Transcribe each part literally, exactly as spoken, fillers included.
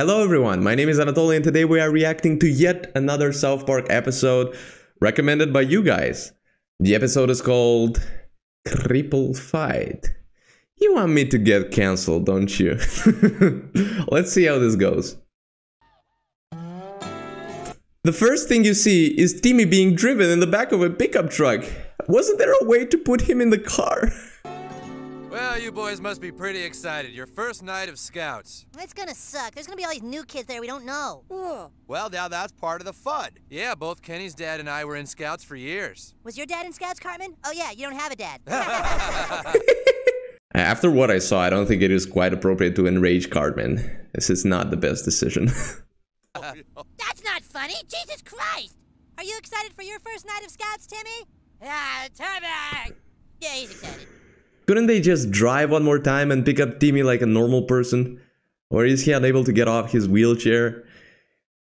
Hello everyone, my name is Anatoly and today we are reacting to yet another South Park episode recommended by you guys. The episode is called Cripple Fight. You want me to get cancelled, don't you? Let's see how this goes. The first thing you see is Timmy being driven in the back of a pickup truck. Wasn't there a way to put him in the car? Well, you boys must be pretty excited. Your first night of Scouts. It's gonna suck. There's gonna be all these new kids there we don't know. Ugh. Well, now that's part of the F U D. Yeah, both Kenny's dad and I were in Scouts for years. Was your dad in Scouts, Cartman? Oh yeah, you don't have a dad. After what I saw, I don't think it is quite appropriate to enrage Cartman. This is not the best decision. That's not funny! Jesus Christ! Are you excited for your first night of Scouts, Timmy? Ah, Timmy! Yeah, he's excited. Couldn't they just drive one more time and pick up Timmy like a normal person? Or is he unable to get off his wheelchair?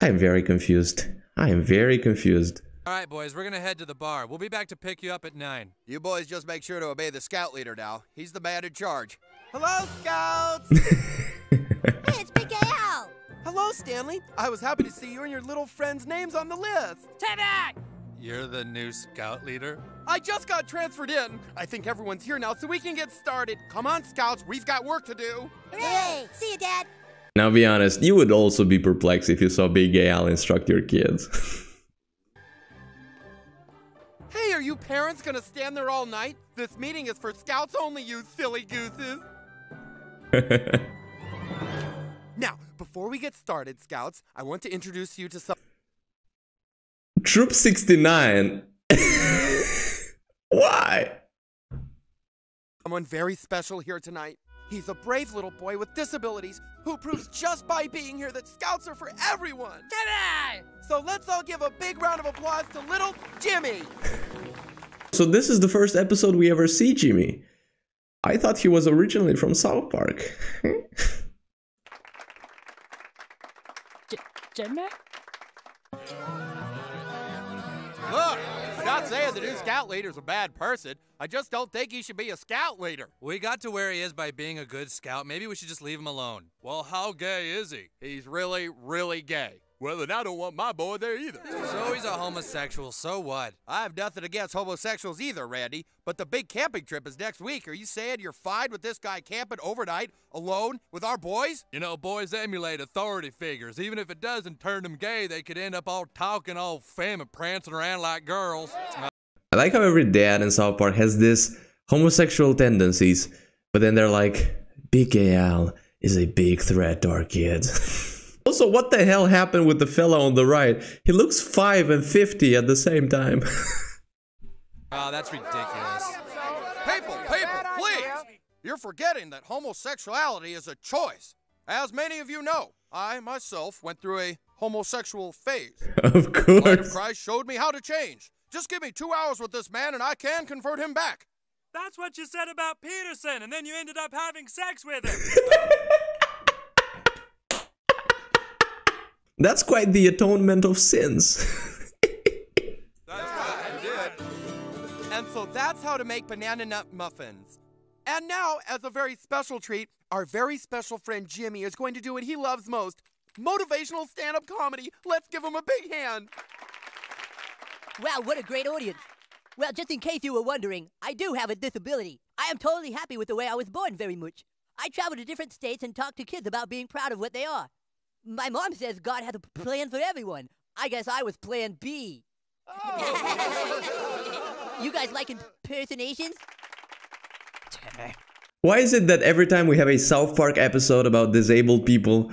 I am very confused. I am very confused. Alright boys, we're gonna head to the bar. We'll be back to pick you up at nine. You boys just make sure to obey the scout leader now. He's the man in charge. Hello, Scouts! Hey, it's Big Gay Al! Hello, Stanley. I was happy to see you and your little friend's names on the list. Timmy! You're the new scout leader? I just got transferred in. I think everyone's here now, so we can get started. Come on, Scouts, we've got work to do. Hooray! See you, Dad. Now, be honest, you would also be perplexed if you saw Big Gay Al instruct your kids. Hey, are you parents gonna stand there all night? This meeting is for Scouts only, you silly gooses. Now, before we get started, Scouts, I want to introduce you to some... Troop sixty-nine. Why? Someone very special here tonight. He's a brave little boy with disabilities who proves just by being here that Scouts are for everyone. Jimmy! So let's all give a big round of applause to little Jimmy. So this is the first episode we ever see Jimmy. I thought he was originally from South Park. J- Jimmy? Look, I'm not saying the new scout leader's a bad person. I just don't think he should be a scout leader. We got to where he is by being a good scout. Maybe we should just leave him alone. Well, how gay is he? He's really, really gay. Well, then I don't want my boy there either. So he's a homosexual, so what? I have nothing against homosexuals either, Randy. But the big camping trip is next week. Are you saying you're fine with this guy camping overnight, alone, with our boys? You know, boys emulate authority figures. Even if it doesn't turn them gay, they could end up all talking, all femme, and prancing around like girls. Yeah. I like how every dad in South Park has this homosexual tendencies, but then they're like, Big Gay Al is a big threat to our kids. Also, what the hell happened with the fella on the right? He looks five and fifty at the same time. Oh, that's ridiculous. People, people, please! You're forgetting that homosexuality is a choice. As many of you know, I myself went through a homosexual phase. Of course. The light of Christ showed me how to change. Just give me two hours with this man and I can convert him back. That's what you said about Peterson, and then you ended up having sex with him. That's quite the atonement of sins. That's what I did. And so that's how to make banana nut muffins. And now, as a very special treat, our very special friend Jimmy is going to do what he loves most. Motivational stand-up comedy. Let's give him a big hand. Wow, what a great audience. Well, just in case you were wondering, I do have a disability. I am totally happy with the way I was born very much. I travel to different states and talk to kids about being proud of what they are. My mom says God has a plan for everyone. I guess I was plan B. Oh. You guys like impersonations? Why is it that every time we have a South Park episode about disabled people,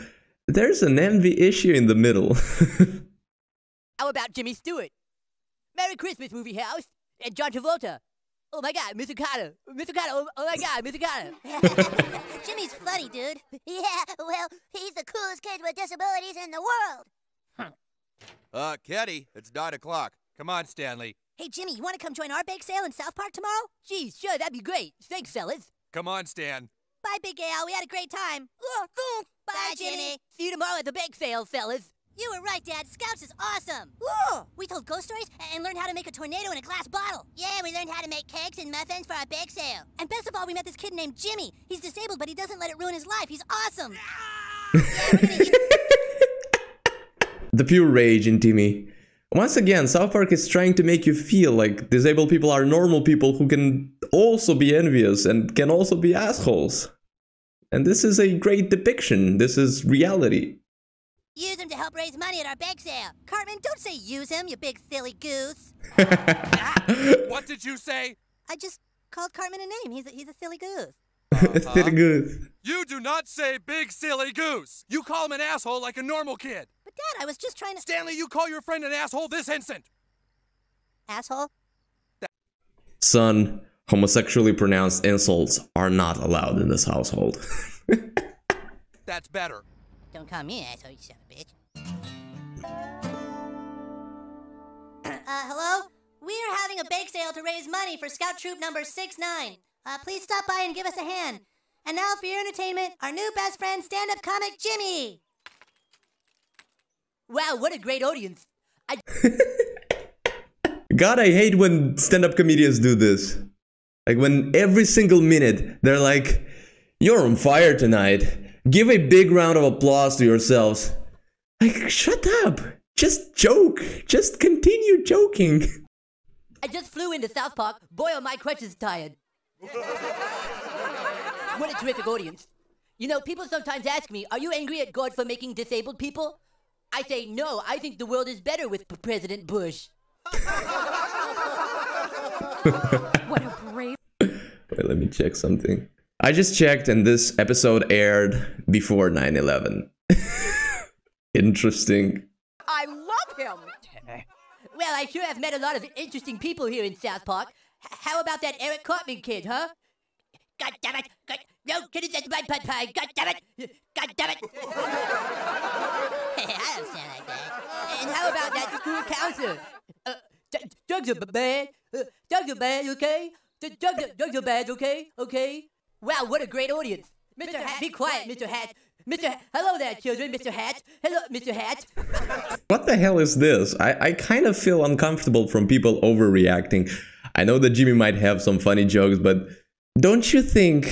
there's an envy issue in the middle? How about Jimmy Stewart? Merry Christmas, movie house. And John Travolta. Oh my God, Mister Carter. Mister Carter, oh, oh my God, Mister Carter. Jimmy's funny, dude. Yeah, well, he's the coolest kid with disabilities in the world. Huh. Uh, Kenny, it's nine o'clock. Come on, Stanley. Hey, Jimmy, you want to come join our bake sale in South Park tomorrow? Geez, sure, that'd be great. Thanks, fellas. Come on, Stan. Bye, Big Al. We had a great time. Bye, Bye Jimmy. Jimmy. See you tomorrow at the bake sale, fellas. You were right, Dad. Scouts is awesome. Whoa. We told ghost stories and learned how to make a tornado in a glass bottle. Yeah, we learned how to make cakes and muffins for our bake sale. And best of all, we met this kid named Jimmy. He's disabled, but he doesn't let it ruin his life. He's awesome. Yeah, we're gonna eat the pure rage in Timmy. Once again, South Park is trying to make you feel like disabled people are normal people who can also be envious and can also be assholes. And this is a great depiction. This is reality. Use him to help raise money at our bake sale. Cartman, don't say use him, you big silly goose. What did you say? I just called Cartman a name. He's a, he's a silly goose. Uh-huh. Silly goose. You do not say big silly goose. You call him an asshole like a normal kid. But Dad, I was just trying to... Stanley, you call your friend an asshole this instant. Asshole? Son, homosexually pronounced insults are not allowed in this household. That's better. Don't call me an asshole, you son of a bitch. uh, hello? We're having a bake sale to raise money for Scout Troop number sixty-nine. Uh, please stop by and give us a hand. And now for your entertainment, our new best friend, stand-up comic Jimmy! Wow, what a great audience. I God, I hate when stand-up comedians do this. Like when every single minute, they're like, you're on fire tonight. Give a big round of applause to yourselves. Like, shut up. Just joke. Just continue joking. I just flew into South Park. Boy, are my crutches tired. What a terrific audience. You know, people sometimes ask me, are you angry at God for making disabled people? I say, no, I think the world is better with P President Bush. What a brave... Wait, let me check something. I just checked and this episode aired before nine eleven. Interesting. I love him! Well, I sure have met a lot of interesting people here in South Park. H how about that Eric Cartman kid, huh? God damn it! God, no, kid is at my pie pie! God damn it! God damn it! I don't sound like that. And how about that school counselor? Uh, drugs are bad. Uh, drugs are bad, okay? D drugs, are, drugs are bad, okay? Okay? Wow, what a great audience. Mister Hat, be quiet, Mister Hat. Mister Hat, hello there, children, Mister Hat. Hello, Mister Hat. What the hell is this? I, I kind of feel uncomfortable from people overreacting. I know that Jimmy might have some funny jokes, but don't you think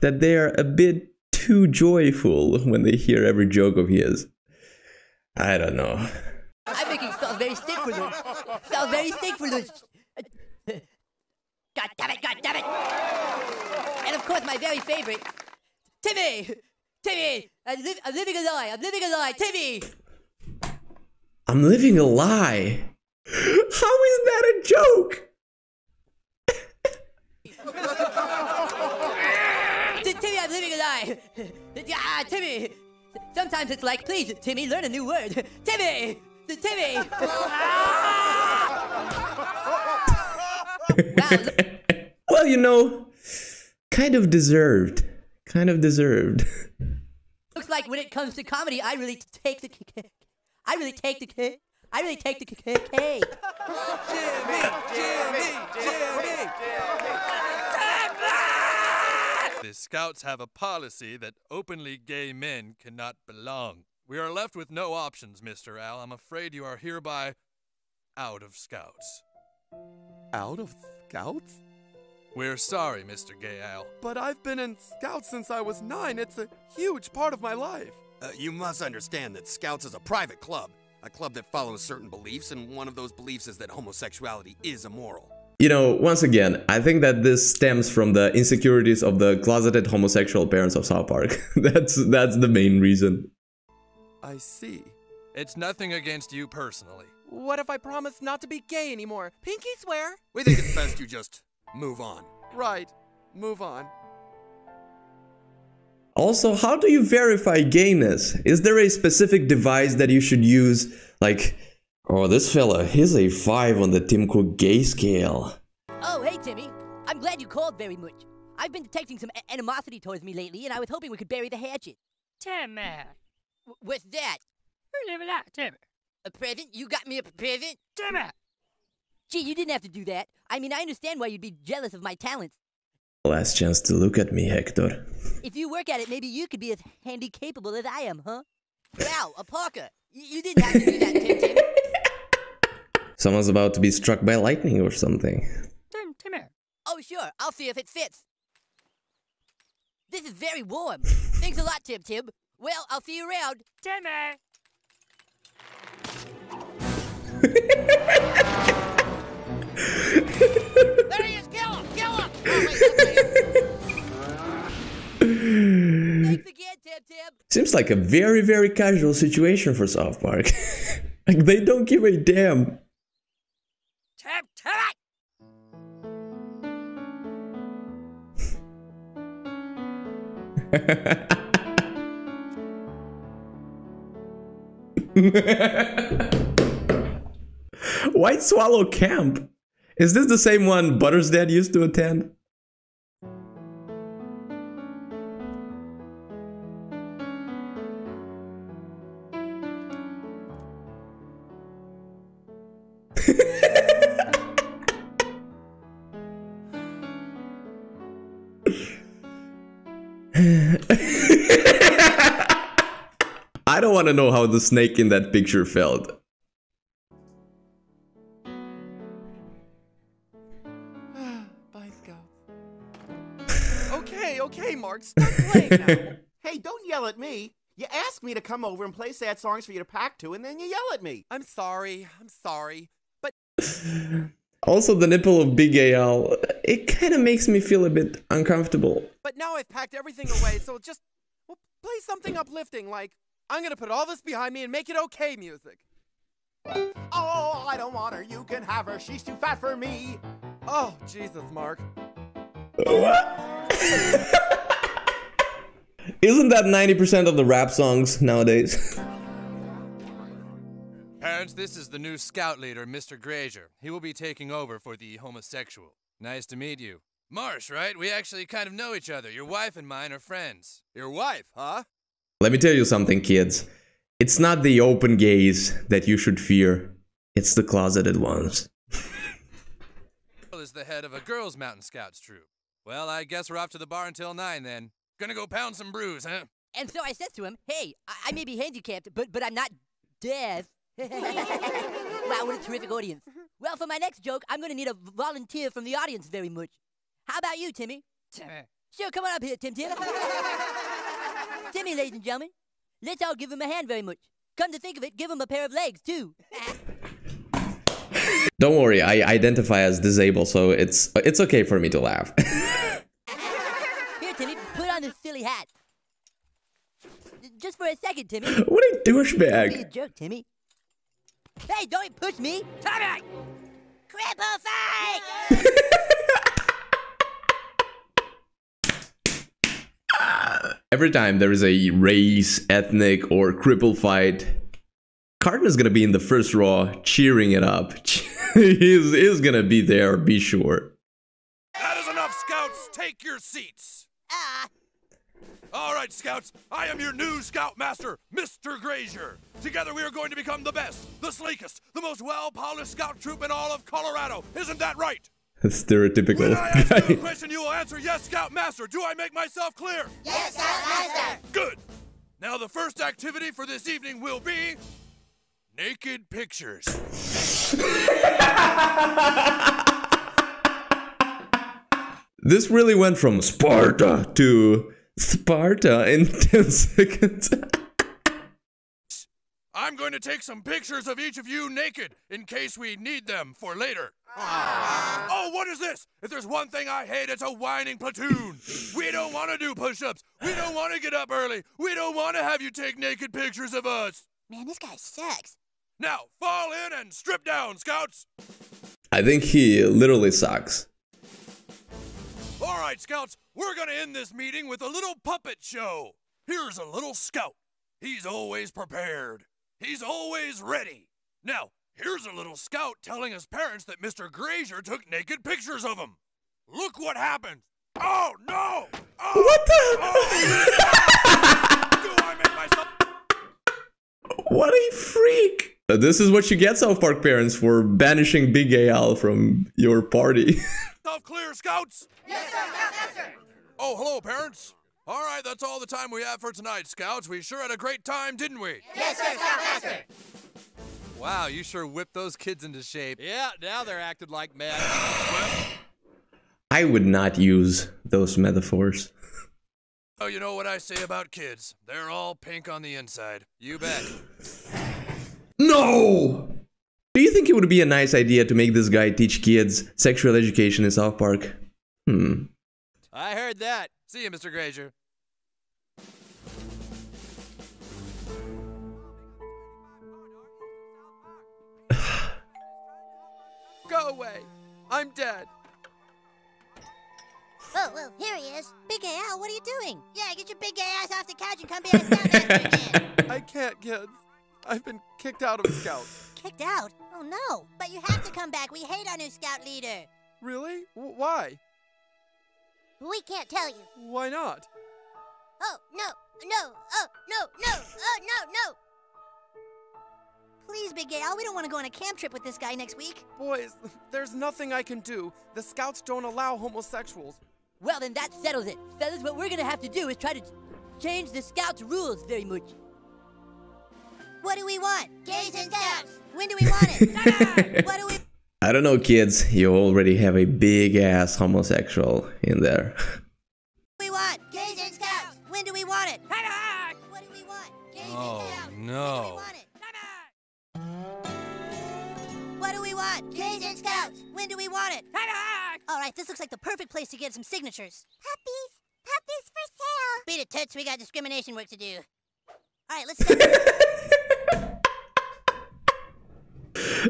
that they're a bit too joyful when they hear every joke of his? I don't know. I'm making Salisbury steak for lunch. Salisbury steak for lunch. God damn it, God damn it. And of course, my very favorite, Timmy! Timmy! I'm, li I'm living a lie! I'm living a lie! Timmy! I'm living a lie? How is that a joke? Timmy, I'm living a lie! Ah, Timmy! Sometimes it's like, please, Timmy, learn a new word! Timmy! Timmy! Well, you know... Kind of deserved. Kind of deserved. Looks like when it comes to comedy, I really take the cake. I really take the cake. I really take the cake. Jimmy, Jimmy, Jimmy, Jimmy. The Scouts have a policy that openly gay men cannot belong. We are left with no options, Mister Al. I'm afraid you are hereby out of Scouts. Out of Scouts? We're sorry, Mister Gay Al. But I've been in Scouts since I was nine. It's a huge part of my life. Uh, you must understand that Scouts is a private club, a club that follows certain beliefs, and one of those beliefs is that homosexuality is immoral. You know, once again, I think that this stems from the insecurities of the closeted homosexual parents of South Park. that's, that's the main reason. I see. It's nothing against you personally. What if I promise not to be gay anymore? Pinky swear! We think it's best you just... move on. Right. Move on. Also, how do you verify gayness? Is there a specific device that you should use? Like, oh, this fella, he's a five on the Tim Cook gay scale. Oh, hey, Timmy. I'm glad you called very much. I've been detecting some animosity towards me lately, and I was hoping we could bury the hatchet. Timmy. What's that? Timmy. A present? You got me a present? Timmy. Gee, you didn't have to do that. I mean, I understand why you'd be jealous of my talents. Last chance to look at me, Hector. If you work at it, maybe you could be as handy capable as I am, huh? Wow, a parka. You didn't have to do that, Tim Tim. Someone's about to be struck by lightning or something. Tim, Tim here. Oh, sure. I'll see if it fits. This is very warm. Thanks a lot, Tim Tim. Well, I'll see you around. Timmy. There he is! Kill him! Kill him! Oh, wait, take the kid, Tib Tib. Seems like a very, very casual situation for South Park. Like they don't give a damn. Tib Tib. White Swallow Camp. Is this the same one Butter's dad used to attend? I don't want to know how the snake in that picture felt. Bye, Scott. Okay, okay, Mark, stop playing now. Hey, don't yell at me. You asked me to come over and play sad songs for you to pack to, and then you yell at me. I'm sorry, I'm sorry, but... Also, the nipple of Big Gay Al, it kind of makes me feel a bit uncomfortable. But now I've packed everything away, so just well, play something uplifting, like... I'm gonna put all this behind me and make it okay music. Oh, I don't want her. You can have her. She's too fat for me. Oh, Jesus, Mark. What? Isn't that ninety percent of the rap songs nowadays? Parents, this is the new scout leader, Mister Grazier. He will be taking over for the homosexual. Nice to meet you. Marsh, right? We actually kind of know each other. Your wife and mine are friends. Your wife, huh? Let me tell you something, kids. It's not the open gays that you should fear. It's the closeted ones. ...is the head of a girls' Mountain Scouts troop. Well, I guess we're off to the bar until nine, then. Gonna go pound some brews, huh? And so I said to him, hey, I, I may be handicapped, but, but I'm not deaf. Wow, what a terrific audience. Well, for my next joke, I'm gonna need a volunteer from the audience very much. How about you, Timmy? Timmy. Sure, come on up here, Tim Tim. Timmy, ladies and gentlemen, let's all give him a hand very much. Come to think of it, give him a pair of legs, too. Don't worry, I identify as disabled, so it's it's okay for me to laugh. Here, Timmy, put on this silly hat. Just for a second, Timmy. What a douchebag. Don't be a jerk, Timmy. Hey, don't push me. Tommy! Cripple fight! Every time there is a race, ethnic, or cripple fight, Cartman is gonna be in the first row, cheering it up. He's is gonna be there, be sure. That is enough, Scouts. Take your seats. Ah. All right, Scouts. I am your new Scoutmaster, Mister Grazier. Together, we are going to become the best, the sleekest, the most well-polished Scout troop in all of Colorado. Isn't that right? Stereotypical. When I ask you a question, you will answer yes, Scoutmaster. Do I make myself clear? Yes, Scoutmaster. Good. Now the first activity for this evening will be naked pictures. This really went from Sparta to Sparta in ten seconds. I'm going to take some pictures of each of you naked in case we need them for later. Aww. Oh, what is this? If there's one thing I hate, it's a whining platoon. We don't want to do push-ups. We don't want to get up early. We don't want to have you take naked pictures of us. Man, this guy sucks. Now, fall in and strip down, Scouts. I think he literally sucks. All right, Scouts, we're going to end this meeting with a little puppet show. Here's a little Scout. He's always prepared. He's always ready. Now, here's a little Scout telling his parents that Mister Grazier took naked pictures of him. Look what happened. Oh, no! Oh, what the? Oh, do I make myself... What a freak. This is what you get, South Park parents, for banishing Big Gay Al from your party. Self-clear, Scouts? Yes, sir. Yes, sir. Oh, hello, parents. All right, that's all the time we have for tonight, Scouts. We sure had a great time, didn't we? Yes, sir, Scoutmaster. Wow, you sure whipped those kids into shape. Yeah, now they're acting like men. I would not use those metaphors. Oh, you know what I say about kids? They're all pink on the inside. You bet. No! Do you think it would be a nice idea to make this guy teach kids sexual education in South Park? Hmm. I heard that. See you, Mister Grazier. Go away. I'm dead. Oh, well, here he is. Big Gay Al, what are you doing? Yeah, get your big gay ass off the couch and come be ass down after you can. I can't, kids. I've been kicked out of Scouts. Kicked out? Oh, no. But you have to come back. We hate our new Scout leader. Really? W why? We can't tell you. Why not? Oh, no. No. Oh, no. No. Oh, no, no. Please, Big Gay Al, we don't want to go on a camp trip with this guy next week. Boys, there's nothing I can do. The Scouts don't allow homosexuals. Well, then that settles it. Fellas, what we're going to have to do is try to change the Scouts' rules very much. What do we want? Gays and Scouts! When do we want it? What do we... I don't know, kids. You already have a big-ass homosexual in there. We want Gays and Scouts! When do we want it? What do we want? Gays oh, and Scouts! No. When do we want it? What do we want? Gays and Scouts! When do we want it? Alright, this looks like the perfect place to get some signatures. Puppies! Puppies for sale! Beat it, toots. We got discrimination work to do. Alright, let's start.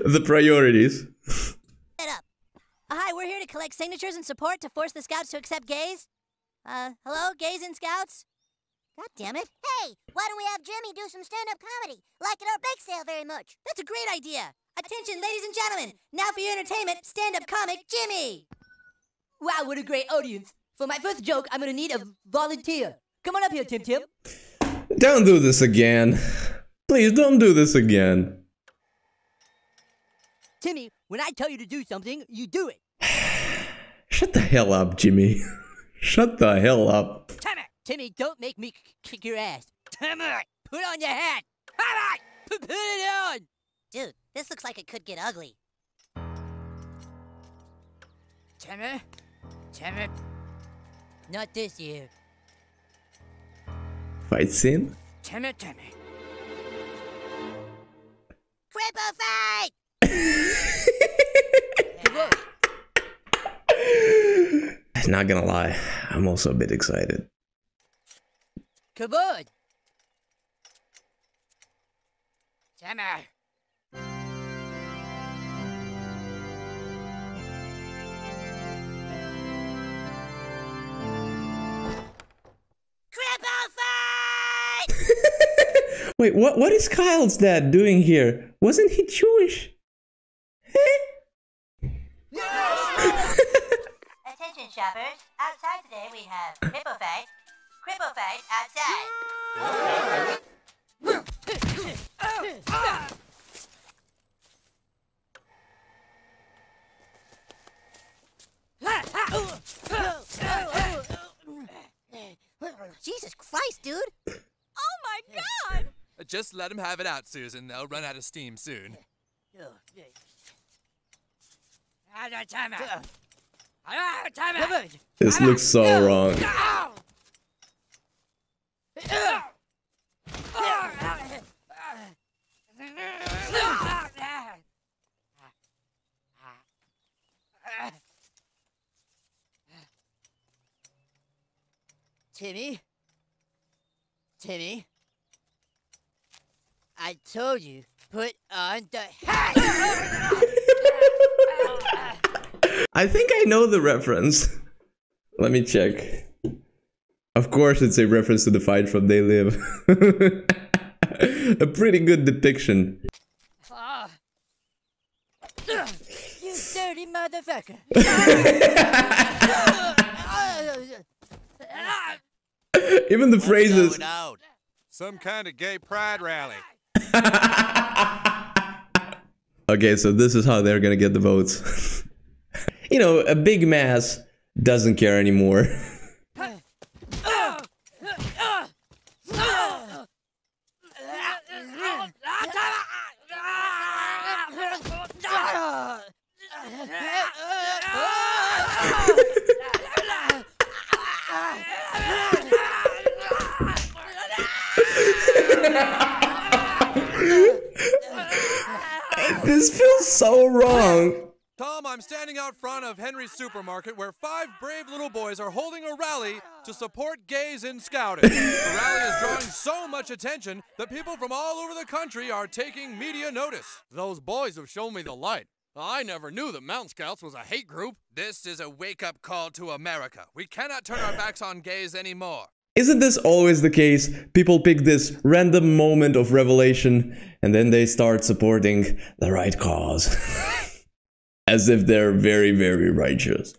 The priorities. Set up. Uh, hi, we're here to collect signatures and support to force the Scouts to accept gays. Uh, hello, gays and Scouts? God damn it. Hey, why don't we have Jimmy do some stand-up comedy? Like at our bake sale very much. That's a great idea. Attention, ladies and gentlemen! Now for your entertainment, stand-up comic Jimmy! Wow, what a great audience! For my first joke, I'm gonna need a volunteer. Come on up here, Tim Tim. Don't do this again. Please, don't do this again. Timmy, when I tell you to do something, you do it. Shut the hell up, Jimmy. Shut the hell up. Timmy! Timmy, don't make me kick your ass. Timmy! Put on your hat! Put it on! Dude. This looks like it could get ugly. Timmy? Timmy? Not this year. Fight scene? Timmy, Timmy. Cripple fight! I'm not gonna lie, I'm also a bit excited. Kabod! Timmy! Wait, what, what is Kyle's dad doing here? Wasn't he Jewish? Attention shoppers, outside today we have Cripple Fight, Cripple Fight outside. Oh, ah. Jesus Christ, dude! Oh my God! Just let them have it out, Susan. They'll run out of steam soon. This looks so wrong. Timmy? Timmy? I told you, put on the hat! I think I know the reference. Let me check. Of course it's a reference to the fight from They Live. A pretty good depiction. Oh. You dirty motherfucker. Even the What's phrases. Some kind of gay pride rally. Okay, so this is how they're gonna get the votes. You know, a big mass doesn't care anymore. This feels so wrong. Tom, I'm standing out front of Henry's supermarket where five brave little boys are holding a rally to support gays in scouting. The rally is drawing so much attention that people from all over the country are taking media notice. Those boys have shown me the light. I never knew that Mountain Scouts was a hate group. This is a wake-up call to America. We cannot turn our backs on gays anymore. Isn't this always the case? People pick this random moment of revelation and then they start supporting the right cause. As if they're very, very righteous.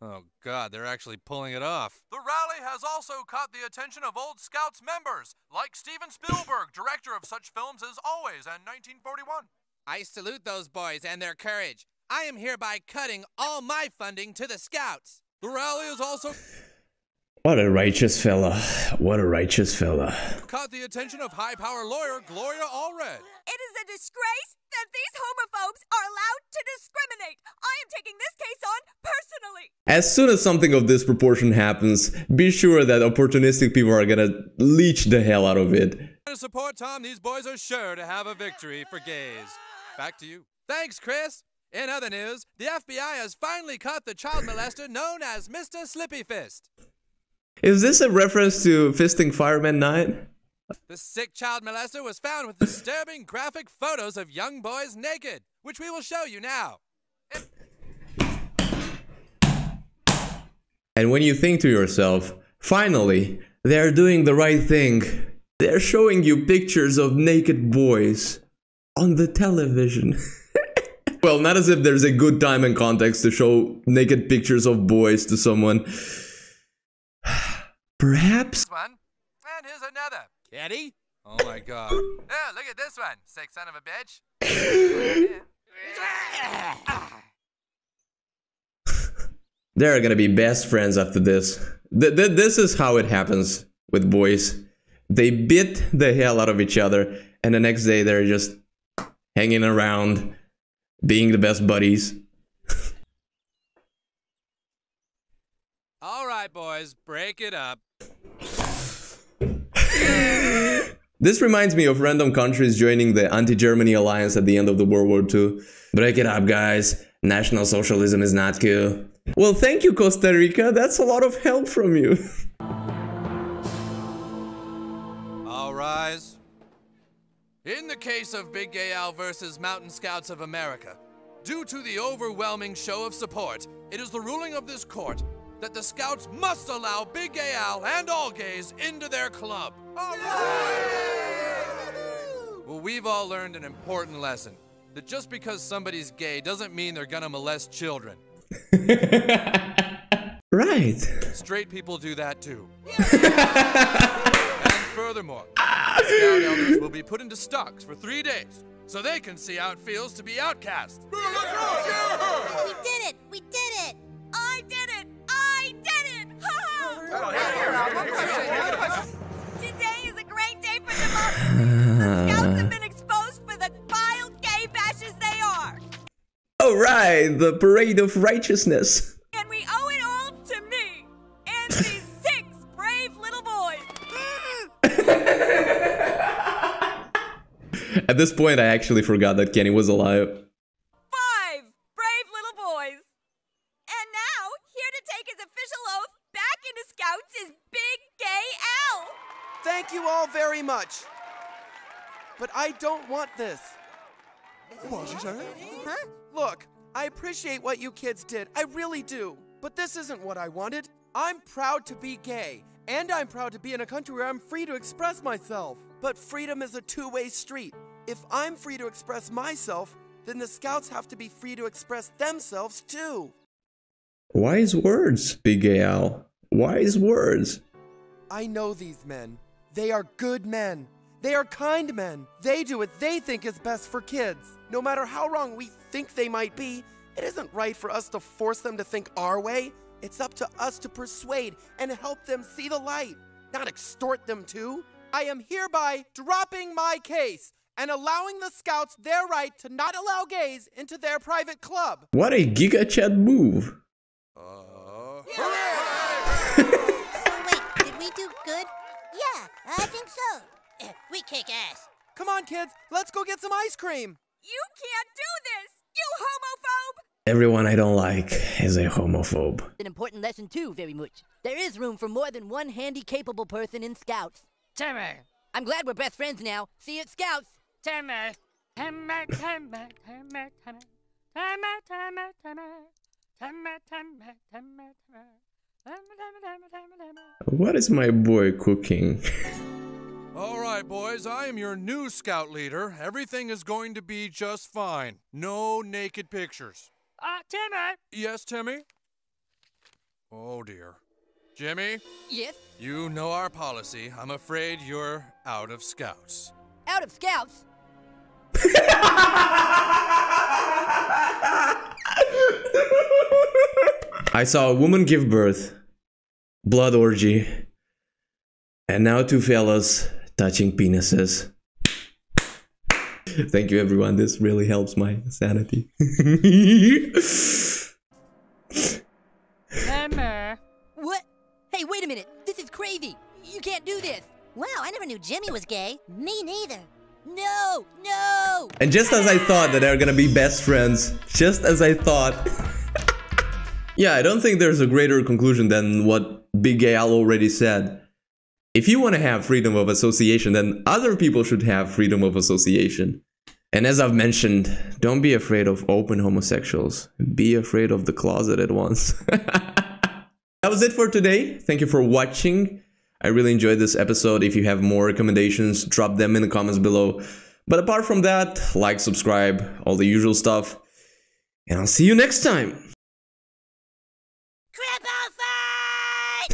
Oh God, they're actually pulling it off. The rally has also caught the attention of old Scouts members, like Steven Spielberg, director of such films as Always and nineteen forty-one. I salute those boys and their courage. I am hereby cutting all my funding to the Scouts. The rally is also... What a righteous fella. What a righteous fella. Caught the attention of high-power lawyer Gloria Allred. It is a disgrace that these homophobes are allowed to discriminate. I am taking this case on personally. As soon as something of this proportion happens, be sure that opportunistic people are gonna leech the hell out of it. To support Tom, these boys are sure to have a victory for gays. Back to you. Thanks, Chris. In other news, the F B I has finally caught the child molester known as Mister Slippy Fist. Is this a reference to Fisting Fireman nine? The sick child molester was found with disturbing graphic photos of young boys naked, which we will show you now. And when you think to yourself, finally, they're doing the right thing. They're showing you pictures of naked boys on the television. Well, not as if there's a good time and context to show naked pictures of boys to someone. Perhaps one, and here's another. Kitty? Oh my God. Oh, look at this one, sick son of a bitch. They're gonna be best friends after this. Th th this is how it happens with boys. They bit the hell out of each other, and the next day they're just hanging around, being the best buddies. All right, boys, break it up. This reminds me of random countries joining the anti-Germany alliance at the end of the World War Two. Break it up, guys. National socialism is not cool. Well, thank you, Costa Rica. That's a lot of help from you. All rise. In the case of Big Gay Al versus Mountain Scouts of America, due to the overwhelming show of support, it is the ruling of this court that the Scouts must allow Big Gay Al and all gays into their club. All right. Well, we've all learned an important lesson, that just because somebody's gay doesn't mean they're gonna molest children. Right. Straight people do that too. And furthermore, Scout elders will be put into stocks for three days so they can see how it feels to be outcast. We did it, we did it, I did it. Today is a great day for democracy. The Scouts have been exposed for the vile gay bashes they are. Oh right, the Parade of Righteousness. And we owe it all to me and these six brave little boys. At this point, I actually forgot that Kenny was alive. Very much, but I don't want this. What did you say? Huh? Look, I appreciate what you kids did, I really do, but this isn't what I wanted. I'm proud to be gay, and I'm proud to be in a country where I'm free to express myself, but freedom is a two-way street. If I'm free to express myself, then the Scouts have to be free to express themselves too. Wise words, Big Gay Al. Wise words. I know these men. They are good men. They are kind men. They do what they think is best for kids. No matter how wrong we think they might be, it isn't right for us to force them to think our way. It's up to us to persuade and help them see the light, not extort them to. I am hereby dropping my case and allowing the Scouts their right to not allow gays into their private club. What a Giga Chat move. Uh... Yeah. So wait, did we do good? Yeah, I think so. We kick ass. Come on, kids. Let's go get some ice cream. You can't do this, you homophobe! Everyone I don't like is a homophobe. An important lesson too, very much. There is room for more than one handy capable person in Scouts. Timmer! I'm glad we're best friends now. See you at Scouts! Timmer! Timmer, Timmer, Timmer, Timmer. Timmer, Timmer, Timmer. Timmer, Timmer, Timmer, Timmer. What is my boy cooking? All right, boys, I am your new scout leader. Everything is going to be just fine. No naked pictures. Uh, Timmy? Yes, Timmy? Oh, dear. Jimmy? Yes? You know our policy. I'm afraid you're out of Scouts. Out of Scouts? I saw a woman give birth, blood orgy, and now two fellas touching penises. Thank you, everyone. This really helps my sanity. Emma. What? Hey, wait a minute. This is crazy. You can't do this. Wow, I never knew Jimmy was gay. Me neither. No, no. And just as I thought that they were gonna be best friends, just as I thought. Yeah, I don't think there's a greater conclusion than what Big Gay Al already said. If you want to have freedom of association, then other people should have freedom of association. And as I've mentioned, don't be afraid of open homosexuals. Be afraid of the closeted ones. That was it for today. Thank you for watching. I really enjoyed this episode. If you have more recommendations, drop them in the comments below. But apart from that, like, subscribe, all the usual stuff. And I'll see you next time.